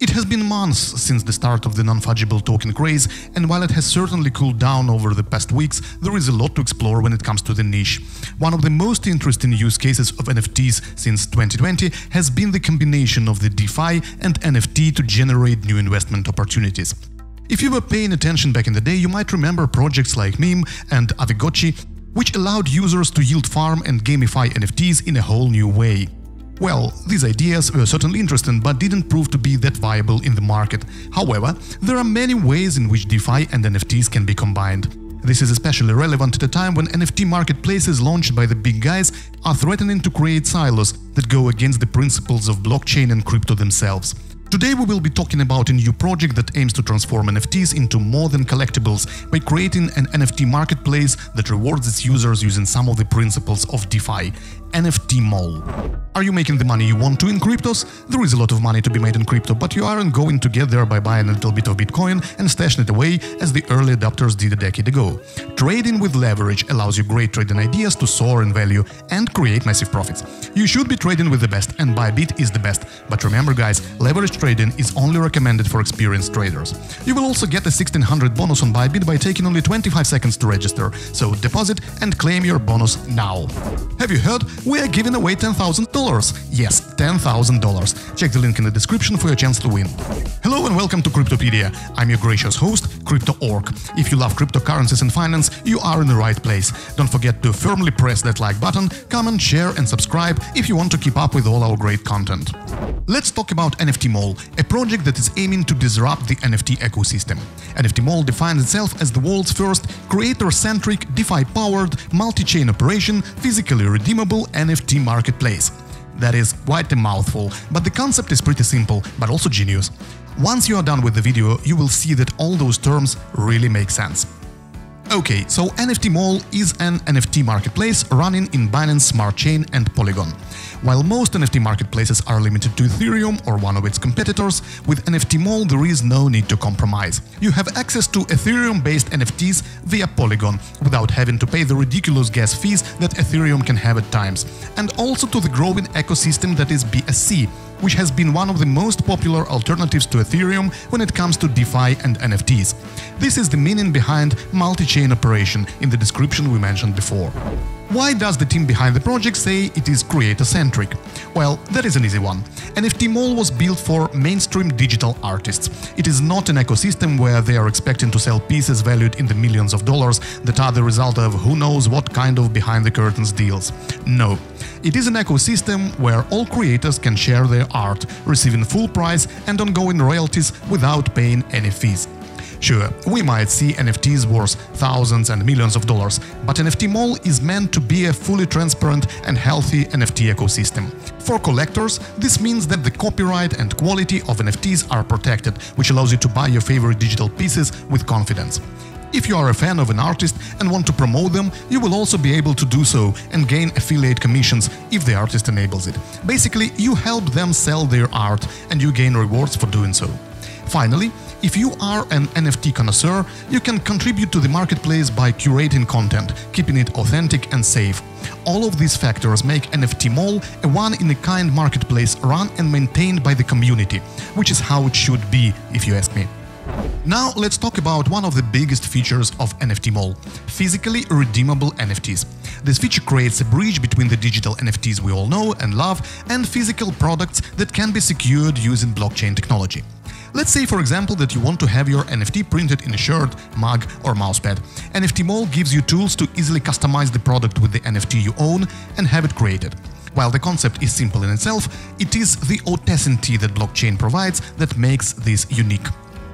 It has been months since the start of the non-fungible token craze, and while it has certainly cooled down over the past weeks, there is a lot to explore when it comes to the niche. One of the most interesting use cases of NFTs since 2020 has been the combination of the DeFi and NFT to generate new investment opportunities. If you were paying attention back in the day, you might remember projects like MEME and Aavegotchi, which allowed users to yield farm and gamify NFTs in a whole new way. Well, these ideas were certainly interesting, but didn't prove to be that viable in the market. However, there are many ways in which DeFi and NFTs can be combined. This is especially relevant at a time when NFT marketplaces launched by the big guys are threatening to create silos that go against the principles of blockchain and crypto themselves. Today we will be talking about a new project that aims to transform NFTs into more than collectibles by creating an NFT marketplace that rewards its users using some of the principles of DeFi. NFT Mall. Are you making the money you want to in cryptos? There is a lot of money to be made in crypto, but you aren't going to get there by buying a little bit of Bitcoin and stashing it away as the early adopters did a decade ago. Trading with leverage allows you great trading ideas to soar in value and create massive profits. You should be trading with the best, and Bybit is the best. But remember guys, leverage trading is only recommended for experienced traders. You will also get a 1600 bonus on Bybit by taking only 25 seconds to register, so deposit and claim your bonus now. Have you heard? We are giving away $10,000. Yes, $10,000. Check the link in the description for your chance to win. Hello and welcome to Cryptopedia. I'm your gracious host, Crypto Orc. If you love cryptocurrencies and finance, you are in the right place. Don't forget to firmly press that like button, comment, share and subscribe if you want to keep up with all our great content. Let's talk about NFT Mall, a project that is aiming to disrupt the NFT ecosystem. NFT Mall defines itself as the world's first creator-centric, DeFi-powered, multi-chain operation, physically redeemable NFT marketplace. That is quite a mouthful, but the concept is pretty simple, but also genius. Once you are done with the video, you will see that all those terms really make sense. Okay, so NFT Mall is an NFT marketplace running in Binance Smart Chain and Polygon. While most NFT marketplaces are limited to Ethereum or one of its competitors, with NFT Mall there is no need to compromise. You have access to Ethereum-based NFTs via Polygon, without having to pay the ridiculous gas fees that Ethereum can have at times, and also to the growing ecosystem that is BSC, which has been one of the most popular alternatives to Ethereum when it comes to DeFi and NFTs. This is the meaning behind multi-chain operation in the description we mentioned before. Why does the team behind the project say it is creator-centric? Well, that is an easy one. NFT Mall was built for mainstream digital artists. It is not an ecosystem where they are expecting to sell pieces valued in the millions of dollars that are the result of who knows what kind of behind-the-curtains deals. No. It is an ecosystem where all creators can share their art, receiving full price and ongoing royalties without paying any fees. Sure, we might see NFTs worth thousands and millions of dollars, but NFT Mall is meant to be a fully transparent and healthy NFT ecosystem. For collectors, this means that the copyright and quality of NFTs are protected, which allows you to buy your favorite digital pieces with confidence. If you are a fan of an artist and want to promote them, you will also be able to do so and gain affiliate commissions if the artist enables it. Basically, you help them sell their art and you gain rewards for doing so. Finally, if you are an NFT connoisseur, you can contribute to the marketplace by curating content, keeping it authentic and safe. All of these factors make NFT Mall a one-in-a-kind marketplace run and maintained by the community, which is how it should be, if you ask me. Now let's talk about one of the biggest features of NFT Mall – physically redeemable NFTs. This feature creates a bridge between the digital NFTs we all know and love and physical products that can be secured using blockchain technology. Let's say, for example, that you want to have your NFT printed in a shirt, mug or mousepad. NFT Mall gives you tools to easily customize the product with the NFT you own and have it created. While the concept is simple in itself, it is the authenticity that blockchain provides that makes this unique.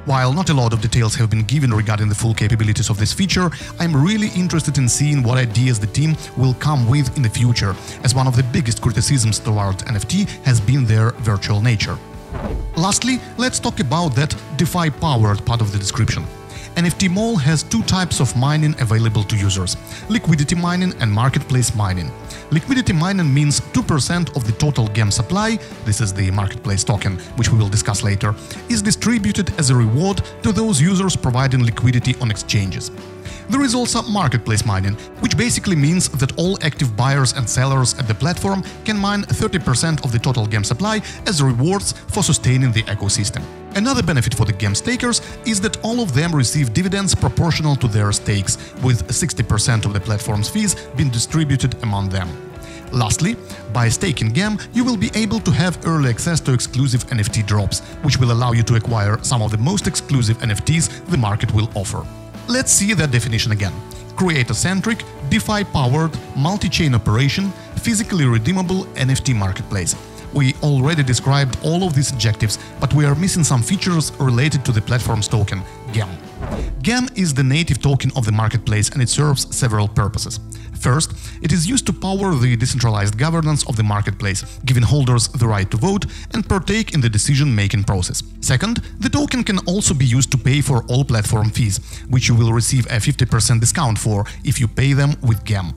While not a lot of details have been given regarding the full capabilities of this feature, I'm really interested in seeing what ideas the team will come with in the future, as one of the biggest criticisms towards NFT has been their virtual nature. Lastly, let's talk about that DeFi-powered part of the description. NFT Mall has two types of mining available to users – liquidity mining and marketplace mining. Liquidity mining means 2% of the total GEM supply – this is the marketplace token, which we will discuss later – is distributed as a reward to those users providing liquidity on exchanges. There is also marketplace mining, which basically means that all active buyers and sellers at the platform can mine 30% of the total GEM supply as rewards for sustaining the ecosystem. Another benefit for the GEM stakers is that all of them receive dividends proportional to their stakes, with 60% of the platform's fees being distributed among them. Lastly, by staking GEM, you will be able to have early access to exclusive NFT drops, which will allow you to acquire some of the most exclusive NFTs the market will offer. Let's see that definition again. Creator-centric, DeFi-powered, multi-chain operation, physically redeemable NFT marketplace. We already described all of these adjectives, but we are missing some features related to the platform's token, GEM. GEM is the native token of the marketplace and it serves several purposes. First, it is used to power the decentralized governance of the marketplace, giving holders the right to vote and partake in the decision-making process. Second, the token can also be used to pay for all platform fees, which you will receive a 50% discount for if you pay them with GEM.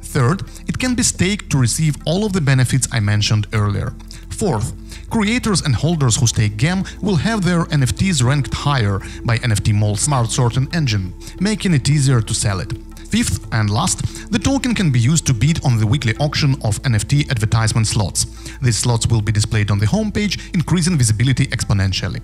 Third, it can be staked to receive all of the benefits I mentioned earlier. Fourth, creators and holders who stake GEM will have their NFTs ranked higher by NFT Mall smart sorting engine, making it easier to sell it. Fifth and last, the token can be used to bid on the weekly auction of NFT advertisement slots. These slots will be displayed on the homepage, increasing visibility exponentially.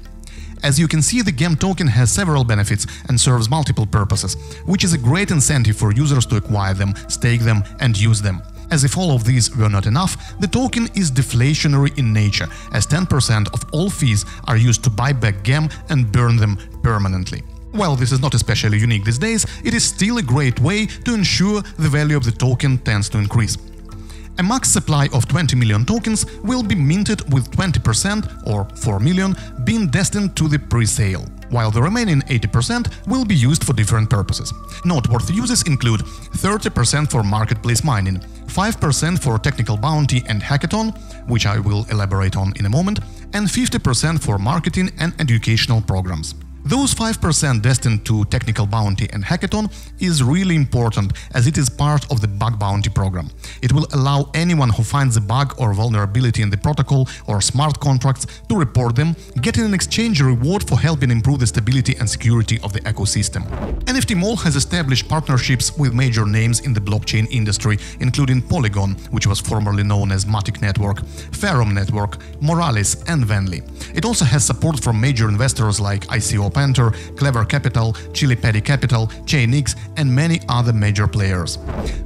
As you can see, the GEM token has several benefits and serves multiple purposes, which is a great incentive for users to acquire them, stake them and use them. As if all of these were not enough, the token is deflationary in nature, as 10% of all fees are used to buy back GEM and burn them permanently. While this is not especially unique these days, it is still a great way to ensure the value of the token tends to increase. A max supply of 20 million tokens will be minted with 20% or 4 million being destined to the pre-sale, while the remaining 80% will be used for different purposes. Noteworthy uses include 30% for marketplace mining, 5% for technical bounty and hackathon, which I will elaborate on in a moment, and 50% for marketing and educational programs. Those 5% destined to technical bounty and hackathon is really important, as it is part of the bug bounty program. It will allow anyone who finds a bug or vulnerability in the protocol or smart contracts to report them, getting in exchange a reward for helping improve the stability and security of the ecosystem. NFT Mall has established partnerships with major names in the blockchain industry, including Polygon, which was formerly known as Matic Network, Ferrum Network, Morales and Venly. It also has support from major investors like ICO Panther, Clever Capital, Chili Paddy Capital, ChainX and many other major players.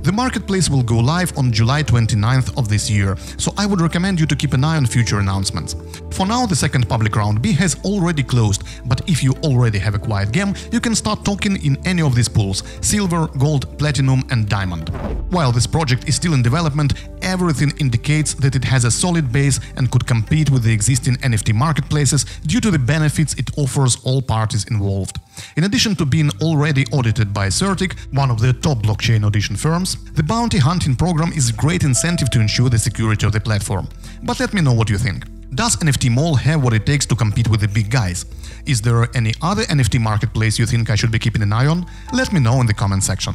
The marketplace will go live on July 29th of this year, so I would recommend you to keep an eye on future announcements. For now, the second public round B has already closed, but if you already have acquired GEM, you can start token in any of these pools – silver, gold, platinum and diamond. While this project is still in development, everything indicates that it has a solid base and could compete with the existing NFT marketplaces due to the benefits it offers all parties involved. In addition to being already audited by Certik, one of the top blockchain audition firms, the bounty hunting program is a great incentive to ensure the security of the platform. But let me know what you think. Does NFT Mall have what it takes to compete with the big guys? Is there any other NFT marketplace you think I should be keeping an eye on? Let me know in the comment section.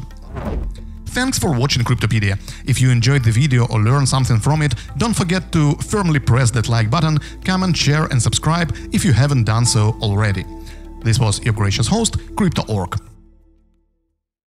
Thanks for watching Cryptopedia. If you enjoyed the video or learned something from it, don't forget to firmly press that like button, comment, share and subscribe if you haven't done so already. This was your gracious host, Crypto Orc.